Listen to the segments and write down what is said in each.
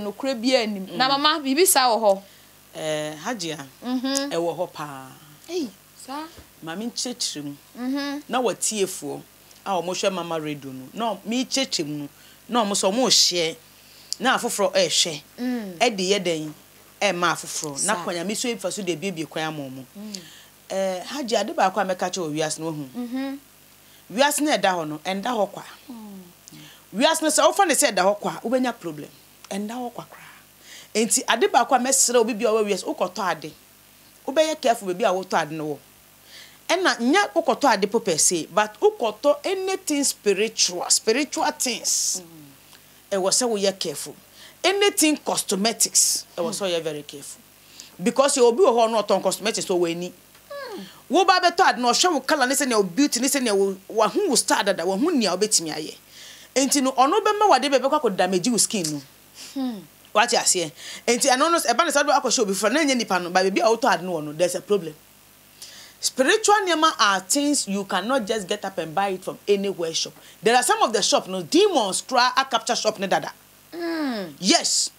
no krebia nim na mama bibi sa wo ho hajia e wo ho pa ei sa mama nchechirim na watiefo a wo hwe mama redo no no mi chechim no na mo so mo hye na afoforo e hwe e de yeden e ma afoforo na kwanya mi so e faso de bibie kwanya momo hajia de ba kwa meka che owiase no hu wiase na da ho no enda ho kwa wiase na se ofa ne se da ho kwa ubenya problem enda wo kwakra enti ade ba kwa mesere obibi owa wiase ukoto ade ubeye careful bebi a wo to ade no wo ena nya ukoto ade popese but ukoto anything spiritual things e wo say wo ye careful anything cosmetics e wo say you very careful because you obi wo ho no ton cosmetics so we ni wo ba beto ade no hwe wo color ne say na beauty ne say na wo hu wo star dada wo hu nia obetimi aye enti no ono be ma wade be kwa ko damage wo skin no what you are saying? And I know a banner I could show before any pan by baby auto had no, there's a problem. Spiritual nema are things you cannot just get up and buy it from anywhere shop. There are some of the shop, no demons try a capture shop nedada. Yes.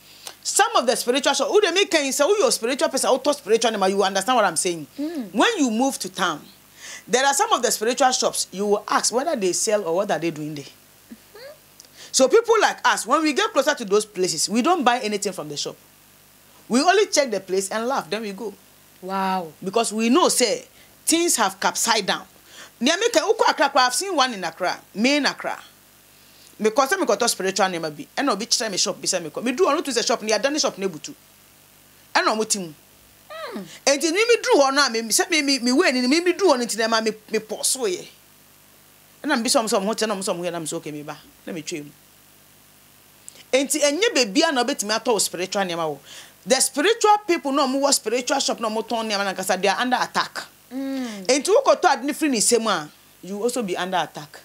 Some of the spiritual shop, who they make can say who your spiritual person, auto spiritual nema, you understand what I'm saying. When you move to town, there are some of the spiritual shops you will ask whether they sell or what are they doing there. So people like us, when we get closer to those places, we don't buy anything from the shop. We only check the place and laugh, then we go. Wow. Because we know, say, things have capsized down. I've seen one in Accra, me in Accra. Because I got a spiritual name, and I'll be trying a shop beside me. I do not use a shop near Danish shop Nebutu. And I'm with him. And then me drew on, I said, me when and me drew on into them, I may pass away. And I'm be some hotel, I'm somewhere, I'm so okay, me ba. Let me train. Enti baby and obey me at all spiritual name. The spiritual people no more spiritual shop no more tone because they are under attack. And to go to free same you also be under attack.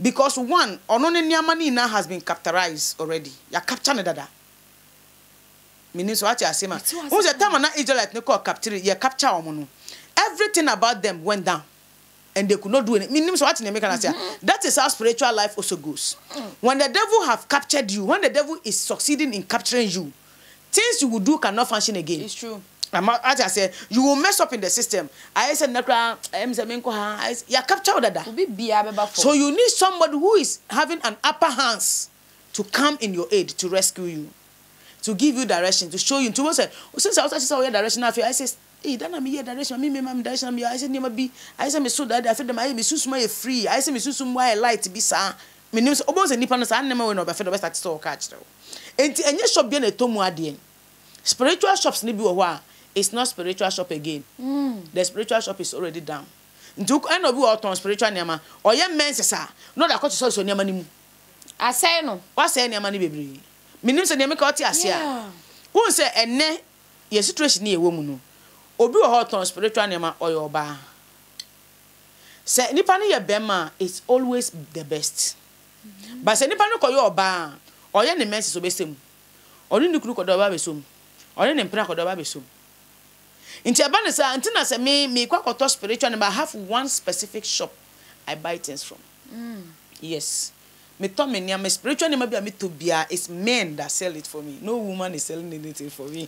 Because one onone nyamani now has been capitalized already. You capture another. Meaning so what you are saying. Who's the time an Israelite no call capture you capture omono. Everything about them went down. And they could not do anything. That is how spiritual life also goes. When the devil have captured you, when the devil is succeeding in capturing you, things you will do cannot function again. It's true. As I said, you will mess up in the system. I said, you're captured that. So you need somebody who is having an upper hand to come in your aid, to rescue you, to give you direction, to show you. To say, since I was actually saw your direction, I said, hey, then I'm here direction. I'm here, I'm direction. I'm here. I said, "Never be." I said, "Me so that I feel them. I said, me so small, free. I said, me so small, light be sa." Me name is Obose Nipanos. I never went over. I feel the best at store catch though. Any shop be a tomu adien. Spiritual shops ni biwa. It's not spiritual shop again. The spiritual shop is already down. Ntuk I no biwa ton spiritual niyama. Oye men se sa. No da kote so niyama ni mu. Ase no. Ase niyama ni bebri. Me name se niyama kote asia. Unse ene ye situation ni ewo munu. Obi or hot on spiritual name or your bar. Say Nipani your bema is always the best. But say Nipano call your bar or your name is obesum or in the crook or the babesum or in the prac or the babesum. In Chabanasa, until I say me quack or toss spiritual name, I have one specific shop I buy things from. Yes. Me Tommy near my spiritual name be a me to beer. It's men that sell it for me. No woman is selling anything for me.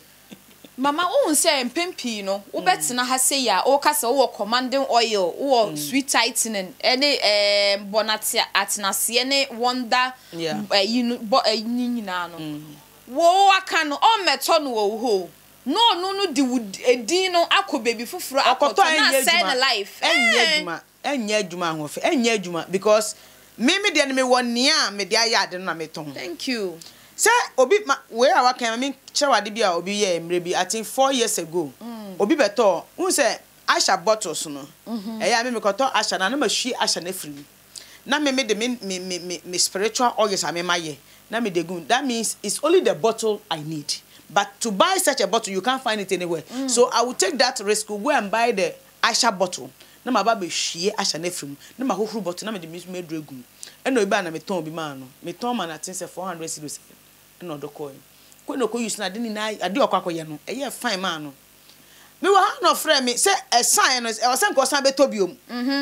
Mama won't say pimpy, no. Ubetsina has say ya, or castle or commanding oil, or sweet tightening, any bonatia atnasiene wonder, yeah, you know, but a ninano. Woe, I can all meton woe. No, de wood a dino, I could baby for a cotton and send a life. And yeduma, and yeduma, because Mimi the enemy one near me, dear yard and mameton. Thank you. Sir, Obi, where I came, I mean, Chawadibia Obi, yeah, maybe I think 4 years ago. Obi Beto, who said, I shall bottle sooner. I mean, because I shall not she, I shall free. Now, me the me spiritual organs, I mean, my ye. Now, me the good. That means it's only the bottle I need. But to buy such a bottle, you can't find it anywhere. So I will take that risk, go and buy the Asha bottle. Now, my baby, she, I shall never. Now, my whole bottle, now, me the Miss Medregun. And no, Ibana, me Tom Bimano, me Tom, and I think 400 cedis. No do coin. Kweno ko use na de ni I do akwakọ ye no. Eye fine man no. Me wa ha no frame me say e sign no e o say ko san beto biom.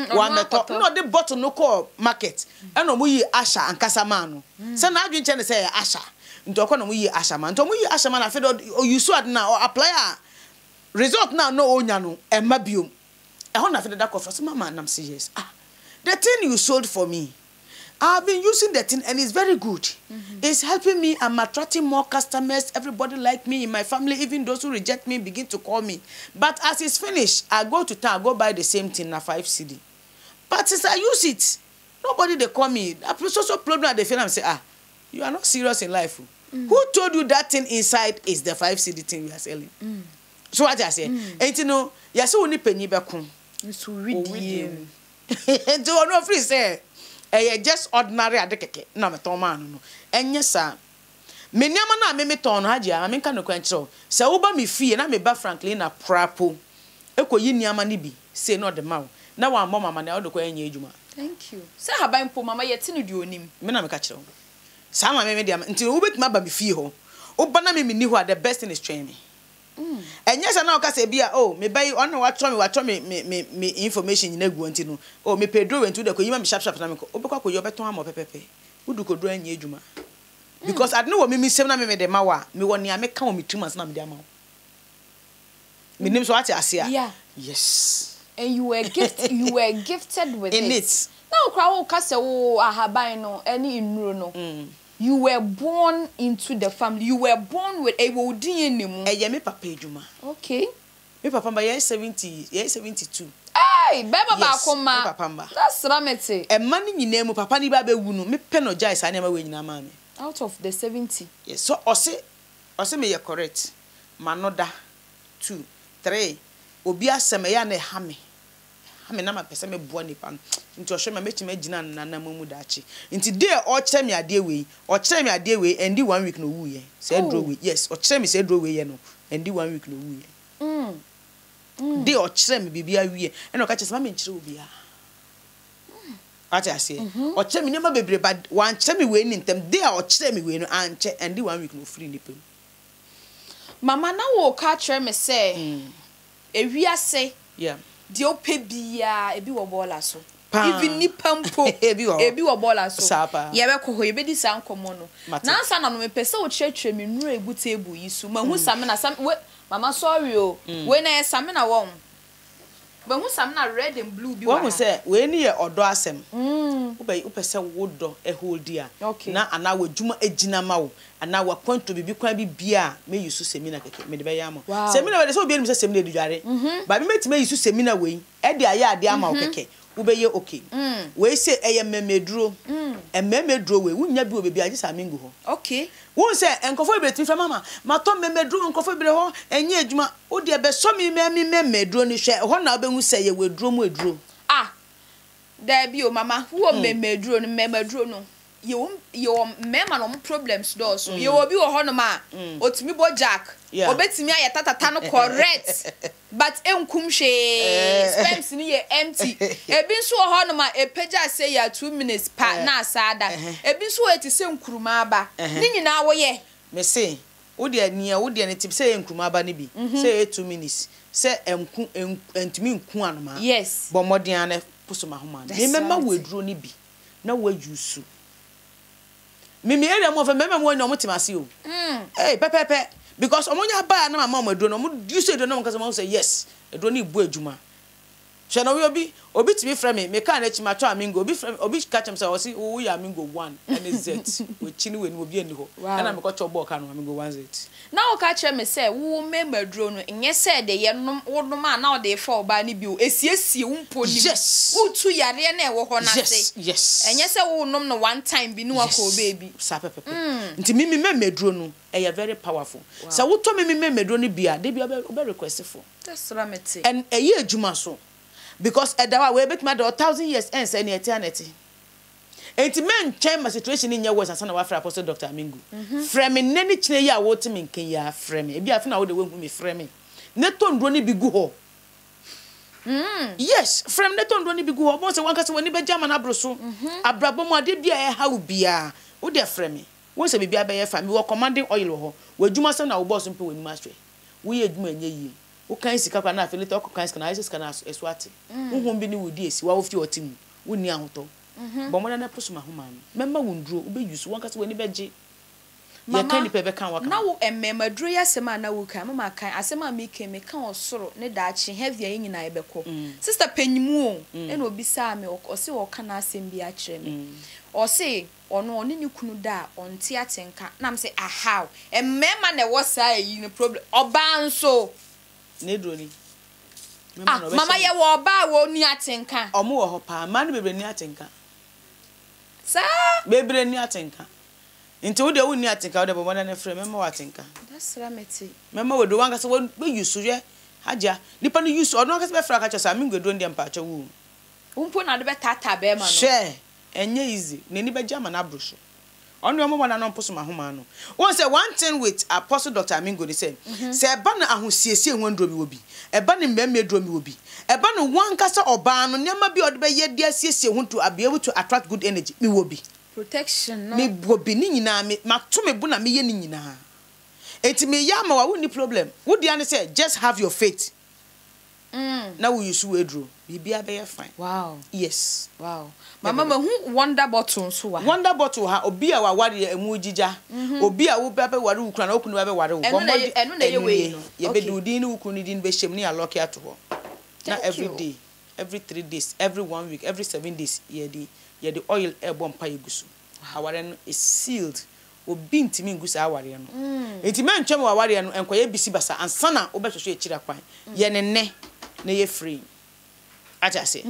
Wa meto. No de bottle no call market. E no mo yi Asha and Kasama no. Say na adwin che ne say Asha. Ntoko no muyi ashama. Nto muyi ashama na fedo o yusu adna o apply result na no onya no e ma biom. E ho na fedo da kofa so mama nam say yes. Ah. The thing you sold for me, I've been using that thing and it's very good. Mm-hmm. It's helping me. I'm attracting more customers. Everybody like me in my family, even those who reject me begin to call me. But as it's finished, I go to town, I go buy the same thing, a 5 CD. But since I use it, nobody they call me. There's also a problem at the film and say, ah, you are not serious in life. Mm. Who told you that thing inside is the 5 CD thing we are selling? Mm. So what I say, and you know, you so only penny back home. It's really no free say. Just ordinary adekeke na meton man no enye sa me nyama na me meton no haja me nka no kwanchiro se wo ba me fie na me ba frankly na prapo ekoyi nyama ni bi se no de ma na wa mama mama na odokwa enye ejuma. Thank you se haban po mama yeti no de onim me na me ka kire wo sa mama me de am nti wo betima ba me fie ho wo ba na me ni ho the best in is train me enye sa na o ka se bia oh me bai on wa tro me information nyina gu anti no oh me pedro went to the ko yima me sharp na me ko obekwa ko yo beton am pepepe udu ko do anya ejuma because I don't know me sem na me de mawa me woni a me ka o me 2 months na me de amawo me nim so ati ase a yes and you were gifted with it now krawo ka se wo ahaban no any inuro no. You were born into the family. You were born with a wodinemu. Eh, me papa ejuma. Okay. Me papa mba 72. Hey, beba ba koma. Papa mba. That's ramete. E ma ni nyinemu papa ni ba be wunu. Me peno jai sa na ma we nyina ma me. Out of the 70. Yes. So ose me ye correct. Manoda 2, 3. Obi asem ya na ha me. Me na ma pese me boa ni pan nti ohwe ma mechi me gina nana mamu daachi nti dey o kire me ade we endi 1 week no wu ye say draw we yes o kire me say draw we ye no endi 1 week no wu ye dey o kire me bibia wie eno ka kire ma me kire obi a ati ase o kire me nema bebre ba wan kire me we ni ntem dey o kire me we no anche endi 1 week no free ni pem mama na wo ka kire me say ewi ase yeah dio pebia ebi wo bola so even ni pampo ebi wo bola so ye be ko ho ye be di san komo no na san na no me pese o chere me nuru egute ebu yisu ma hu sam na sam mama sorry o we na sam na won ba hu sam na red and blue bi won say we ni ye odo asem wo pese wo do e hold dia na ana wo djuma egina ma wo ana wo kwanto bibi kwa bibia me yisu semina keke me de be ya mo semina we de so bi elim se semina de dware ba me metime yisu semina we e de aye ade ama wo keke wo be ye okay we say eye memeduro ememeduro we wunya bi wo bibia ji samingu ho okay won say enkofo ibretin fa mama ma to memeduro enkofo ibre ho enye ejuma wo de be so mi memeduro ni hwe ho na obenhu say ye weduro mu eduro ah there be o mama who memeduro no your mema no problems do so you obi wo ho no ma otimi bo jack obetimi aye tatata no correct but enkum hwe stamps ni ye empty ebi nso ho no ma epeja say ya 2 minutes pa na asada ebi nso eti se nkuruma aba ni nyina wo ye me say wo de ne tip say nkuruma aba ni bi say 2 minutes say enku entimi nku anoma yes bo modern ana pusuma homa me mema weduro ni bi na wo ajusu Mimi area mo fa meme mo no motimase o. Eh pepepe because omonya ba na mama mo do no mo you say do no because mo say yes. Do no ibu ejuma. She no obi timi frame me kan na chima to Amingo obi catch him say o si wo ya Amingo 1 and is it. We chini we no obi ani ho. Na me ko cho ball kan Amingo 1 8. Na o ka kire me say wo memedro no enye say de ye no wo no ma na o de fall ba ni bi o esiesie wo mponi. Yes. Wo tu yare na e wo ho na say. Yes. Enye say wo no no 1 time bi no akọ baby. Sa pepepe. Nti mimi memedro no e ye very powerful. Say wo to mimi memedro no bia de bia be request for. That's ramete. And e ye ejuma so. Because at that way, we bet my 1,000 years ends in eternity. And men change my situation in your words and son of our Apostle Dr. Amingo. Framing any chile ya water in Kenya, framing. If you have found the woman with me framing, Neton Ronnie Biguho. Yes, frame Neton Ronnie Biguho. Once one cast when you be German Abroso, Abraboma did be a how be a would their framing. Once a baby, a family were commanding oil, where you must send our boss in Poo in mastery. We had men ye. O kan sika kwa na afele to kan sika na sika na eswati uhun bi ni wodi esi wa ofti otim woni ahoto bo mo na na posuma homa memma wonduro ube use won ka se woni beje Mama, na wo ememadu ya sema na wo kan mama kan asema me ke me kan osoro ne daachi heavy yin nyina ebekọ sister penyimu o na obisa me o se o kan asem bi a kire me o se ono oni ni kunu da onti atenka na me se aha emema na wo sa yi ne problem oba nso ne droni mama ye wo oba wo ni atenka omo wo ho pa manu bebre ni atenka sa bebre ni atenka Into we don't need to think out of one and a friend. Remember what I think. That's remedy. Remember what the one has to be used to. Yeah, Haja. Depend on use or not as my friend catches. I mean, go doing the empathy womb. Umpon at the better tabe man. Share and ye easy. Nenny by jam and abrush. On your mama and on post my humano. Once a 1 10 with Apostle Dr. Amingo, they said, Say a banner who sees one drum will be a banner meme drum will be a banner one castle or ban on never be or by yet dear CC want to be able to attract good energy. Me will be. Protection no. Me bobini nyina me mato me buna me ye nyina enti me ya ma wa ni problem wo dia ne say just have your faith now we use we draw bibia be fine wow yes wow mama ma hu wonder bottle so wa wonder bottle ha obi a wa ware emu jija obi a wo bebe ware ukura na okunu bebe ware wo enu na ye we ye be do din ni ukuru ni din be shem ni alock ya to ho na every day every 3 days every 1 week every 7 days ye di yeah, the oil airborne pie gusu. Awaren is sealed. Obi ntimi ngusu aware no. Ntimi antwem aware no enkoye bisi basa ansa na obehwehwe ekira kwan. Ye ne ne na ye free. Acha se.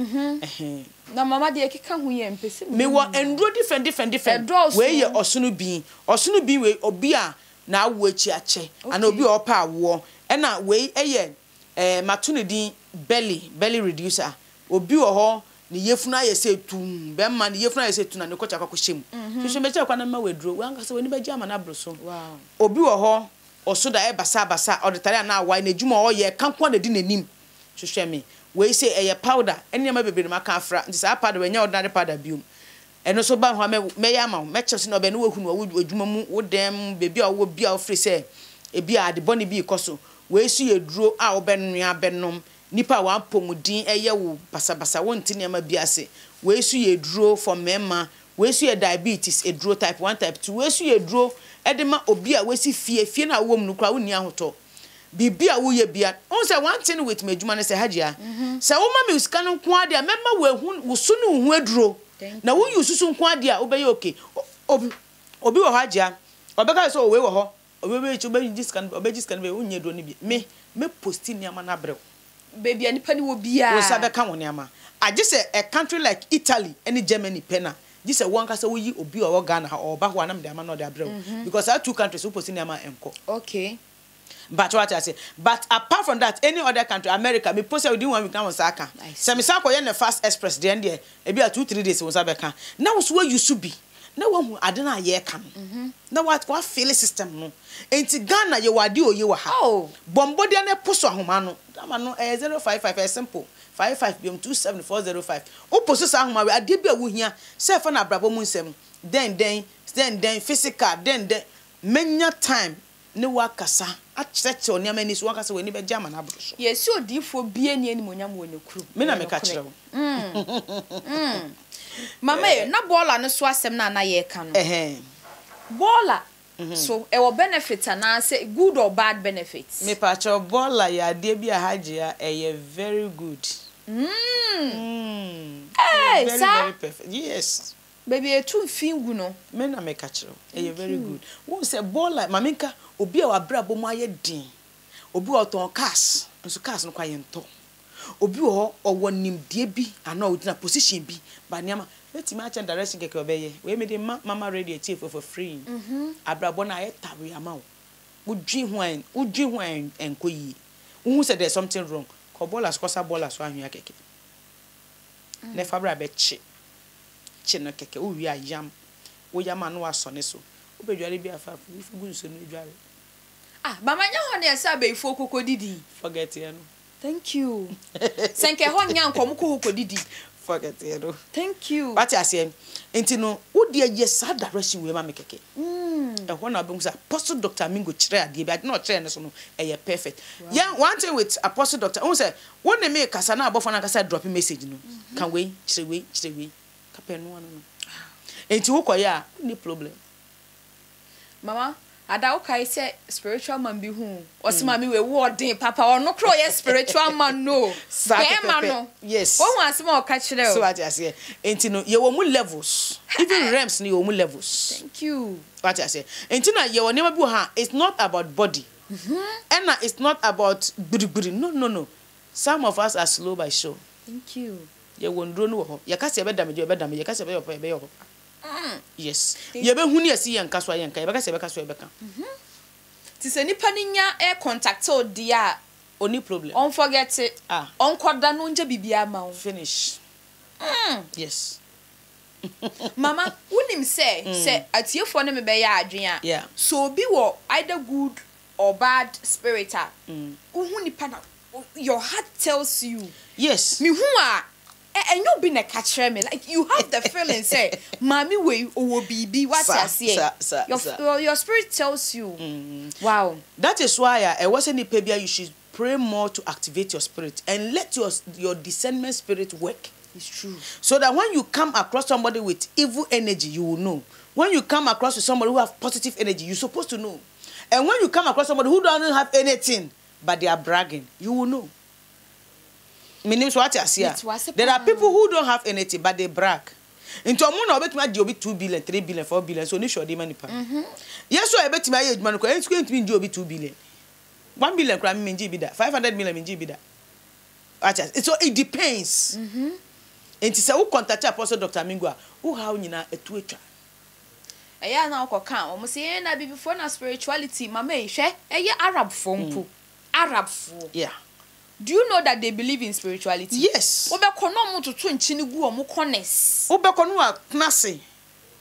Na mama de ekika hu ye mpese. Me wo endro different. We ye osunu bin we obi a na awu echi ache. Ana obi o pa awu. E na we eye matunedin belly reducer. Obi o ho ni yefuna yese tum be man yefuna yese tuna ne kocha kwakoshim so meche kwa na ma wedro we anka se we ni beji amana broso wow obi wo ho osoda e basa odetare na awai na ejuma ho ye kanko na di nanim hwehwe me we say eye powder enya ma bebe ni maka afra nti sa powder we nya ordinary powder biom eno so ba ho me ya ma ho meche se no be no ehunu wo ejuma mu wo dem bebe a wo bia ofre se e bia ade boni bi ikoso we su ye duro a wo be nua be nom nipa wa pomudin eye wo basabasa won ti nema biase we su ye duro for mema we su ye diabetes e duro type 1 type 2 we su ye duro edema obi a we si fie na wo mnukura wo ni ahoto bibia wo ye bia on say 1 10 with medjuma ne say hajia say wo ma me uska no kwa dia mema we hu wo su no hu aduro na wo yu susu kwa dia obeye oke obi wo hajia obeka so we wo ho obebe chi obeji scan be wo nyedo ni bi me posti ni ama na brew baby any penny will be a sabacan. I just say a country like Italy, any Germany penna. This a one castle will be or Ghana or Bahuanam, the man or the bro. Because our 2 countries who in my uncle. Okay. But what I say, but apart from that, any other country, America, me post I do when we come on Saka. So me Saka yen the fast express the end there. Maybe a 2 3 days was Abeka. Now it's where you should be. No one who adena ye come. Now what failure system no? Enti Ghana ye wadi o ye waha. Oh, bombo dia ne poso ahumano. Amano 055 simple 55BM27405. O poso sa ahuma we ade bia wo hia. Se fa na brabo mu nsem. Then physical then many time ne wakasa. A church oni amani so wakasa we ni be jam na abroso. Yes o difo bia ni animonyam wo ne kru. Me na me ka kire wo. Mama na bola no so asem na ye ka no. Bola so e wo benefit na say good or bad benefits. Me pa cho bola ya de bi a hajia e very good. Hey, very perfect. Yes. Baby e too fingu no. Me na me ka kire. E very good. Wo say bola maminka obi a wabrabo mu aye din. Obi o ton cash. Nso cash no kwa ye nto. Obi ho owonim die bi ana odina position bi ba niam leti ma change direction keke obeye we me dey mama radio chief for free abrabo na e tawe ama wo udwi ho en enkoyi who said there's something wrong ko ballers kosa ballers wa hia keke ne fabra be chi no keke wo wi ayam wo yam anu aso ne so obedware bi afa wi fugu so no dware ba manya ho ne esa be ifo kokodidi forget ya no. Thank you. Senke ho nyan ko muko kodidi. Forget it. Thank you. What I say enti no wo de yes direction we ma me keke. E ho na be ngusa Apostle Dr. Amingo chire ade bi ade na o chire ne so no e perfect. Yeah, 1 thing with Apostle Dr. Won say won na me kasa na abofo na kasa drop message no. Kan we chire we ka pe no anu no. Enti wo koye a ni problem. Mama, ada okay say spiritual man be who? Osimami we warden papa or no crow yes spiritual man no. Mano. Yes. One was more catch there. So I just say entino you were levels. Even realms ni you levels. Thank you. What I say. Entino you were never ha. It's not about body. And it's not about buri. No, no, no. Some of us are slow by show. Thank you. You won't know. You can't say better, you better, you can't say better. Yes. You be huni asi yanka so yanka. You can't say better, so better. Tise ni paninya air contact o dia oni problem. Don't forget it. Ah. Onkoda no nje bibia ma o. Finish. Yes. Mama, unim say atiefo ne me be ya adwen a. So be wo either good or bad spirit ah. Uhuni pana. Your heart tells you. Yes. Me hua. And you been a catcher me like you have the feeling say, "Mommy, we will be what I say." Your spirit tells you. Wow. That is why I was in the pebia. You should pray more to activate your spirit and let your discernment spirit work. It's true. So that when you come across somebody with evil energy, you will know. When you come across with somebody who have positive energy, you're supposed to know. And when you come across somebody who doesn't have anything, but they are bragging, you will know. There are people who don't have anything, but they brag. Into a bet my job 2 billion, 3 billion, 4 billion, so you should demand it. Yes, so I bet my age man, it's going to be job 2 billion. 1 billion, 500 million, Jibida. So it depends. And it's a who contact Apostle Dr. Amingo, who how you know a twitcher. I now can't almost say, and I be before now spirituality, my may share a Arab phone. Arab phone. Yeah. Do you know that they believe in spirituality? Yes. Obekono mu tutu nchinigu omu kones. Obekono wa knase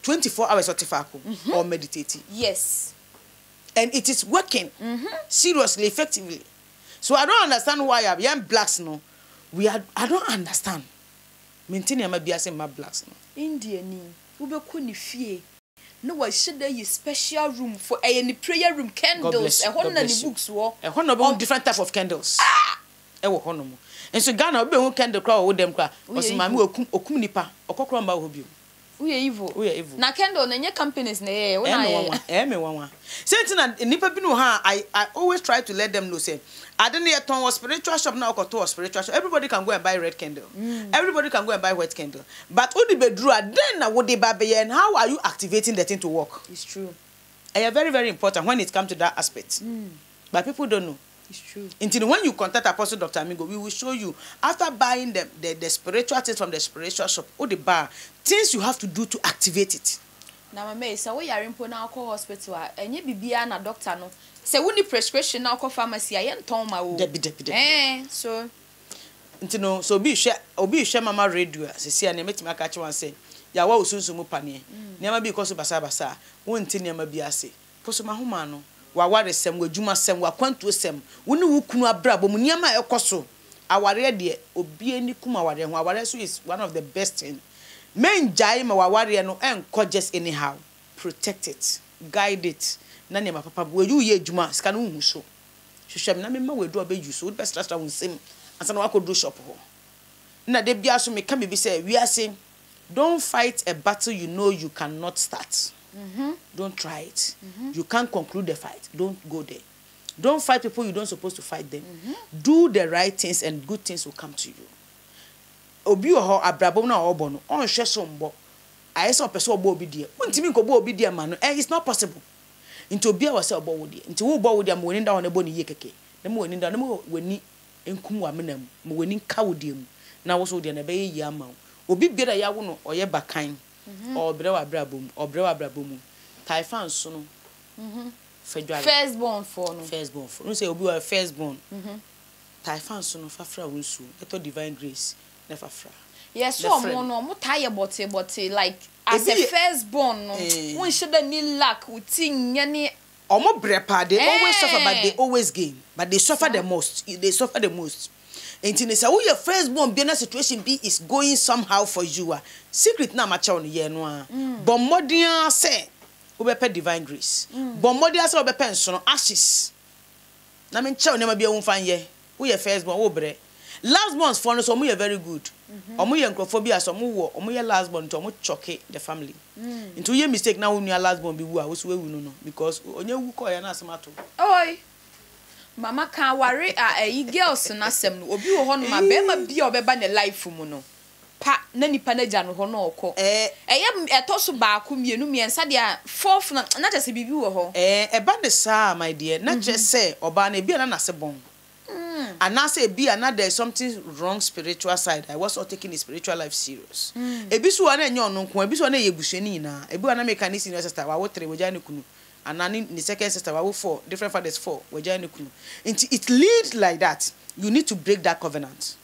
24 hours otifako or meditating. Yes. And it is working seriously, effectively. So I don't understand why I am blacks no. We are I don't understand. Maintain am be asem ma blacks no. Indian ubekoni fie. No, why should there be special room for any prayer room candles and honor books war? And honor different type of candles. And so Ghana be who can the crowd with them crowd. Because my mother okunipa okokro mba obi. We are evil. We are evil. Na candle na your companies na eh. Eme wanwa. Since na nipa bi no ha I always try to let them know say I don't need ton was spiritual shop na okoto spiritual shop. Everybody can go and buy red candle. Everybody can go and buy white candle. But all the bedroom then na what they buy and how are you activating the thing to work? It's true. They are very, very important when it comes to that aspect. But people don't know. It's true. Until when you contact Apostle Dr. Amingo, we will show you after buying the spiritual things from the spiritual shop or the bar, things you have to do to activate it. Now, my mate, so we are in Pona Hospital, and you be a doctor. No, so we need prescription now. Pharmacy, I ain't told my own. So, so be share mama radio. See, I met my catch one say, ya wa usunsu mupani. Never be cause basa. One thing never be a say. Poso mahumano. Waware sem we juma sem wa kwantu sem woni wukunu abrabo mu niam a ekoso aware de obi ani kuma aware ho aware so is one of the best thing men jai ma aware no enko just anyhow protect it guide it na ne ma papa we you ye juma ska no hu so hwehwem na me ma we do abeju so best trust won sem ansa na wakodo shop ho na de bia so me ka me bi say we are saying don't fight a battle you know you cannot start. Don't try it. You can't conclude the fight. Don't go there. Don't fight people you don't supposed to fight them. Do the right things and good things will come to you. Obi o ho abrabo na obo no on hwe so mbo. Aye so person obo obi die. Untimi nko bo obi die ma no. It's not possible. Nti obi a wase obo wo die. Nti wo bo wo die ma woni nda ho na bo ni yekeke. Na mo woni nda na mo woni enkum wa menam. Mo woni nka wo die mu. Na wo so wo die na be ye ama wo. Obi biara ya wo no oye bakan. Or brewa brabum, or brewa brabum. Typhoon soon. Firstborn for no. Firstborn for no. Say Obi was firstborn. Typhoon soon. Fafra unsu. That all divine grace. Never fra. Yes, so mono. Mo tie bote like as a firstborn. One shouldn't need lack. We think yani. Omo brepa. They always suffer, but they always gain. But they suffer the most. They suffer the most. And in this, your firstborn be in a situation B is going somehow for you. Secret na macha on ye no. But modern say, we be divine grace. But modern say we be pension ashes. Na me cha on e ma be won fan ye. We your firstborn we bre. Last ones for us, we are very good. We are crophobia, some war, we are last born to choke the family. Into your mistake now, when you are last born, be who I was, we know because on your who call an asmato. Oi, Mamma can't worry, I girls and assembly, or be on my bema be or beba in a life for mono. Pa, Nanny Panajan, Honor, eh, I am a toss of Bakum, you me and Sadia, fourth, not as a bibou or eh, a banner, sir, my dear, not just say, or banner be an answer bomb. And now say be another there's something wrong spiritual side. I was not taking the spiritual life serious. Ebisuana nyon ebisuana yebusheni na ebuana mechanism sister wa wotre wajani kunu and ani the second sister wa four different fathers four wajani kunu. It leads like that. You need to break that covenant.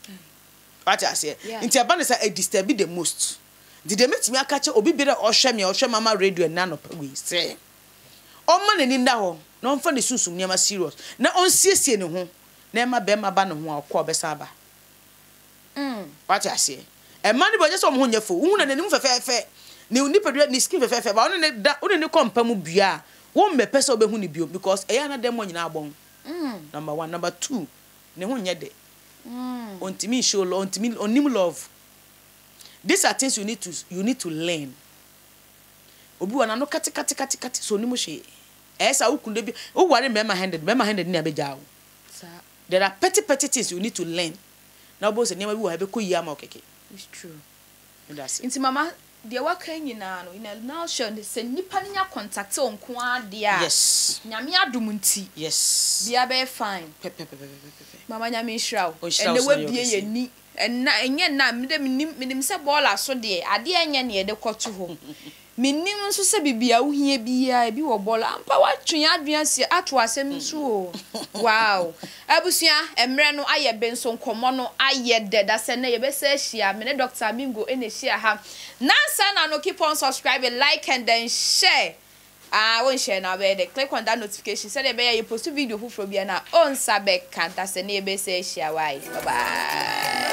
What I say. Inti abana say it disturb the most. Did they make me akache obi bere ohwe mama radio and none of we say. O man enim da ho na onfa ne sunsun niam serious. Na on siesie ne ho. Nema bema ba no ho akọ besaba. What I say. A man boy just omo hunyefo. Wu na nanim fefefe. Ne unipadua ni skin fefefe. Ba one ne da, one ne kompa mu bua. Wo mepe se obehu ne bio because eya na dem nyina abon. Number 1, number 2. Ne hunye de. Ontimi show love, ontimi onim love. These are things you need to learn. Obi wa na no kati so nimu she. Esa wo kunde bi. Wo ware mema handed ni abeja wo. There are petty things you need to learn. Now, boss, and never will have a cool yam. It's true. And that's it. Mamma, they were crying in a now show the same Nipania contact on Quan, dear. Yes. Namia Dumunti. Yes. They are very fine. Mamma Yami Shroud. Oh, shall we be a knee? And Nam, Mr. Baller, so dear, I dear Yanny at the court to home. Minimum so be a here be I be a ball and power to advance at was so. Wow. Abusia, Emrano, I have been so common, I yet dead as a neighbor says she, I mean, Dr. Amingo in a share ham. Now, son, no keep on subscribing, like, and then share. I won't share now, where they click on that notification, said a bear you post a video who will be an own subject, can't as a neighbor says she, why. Bye bye.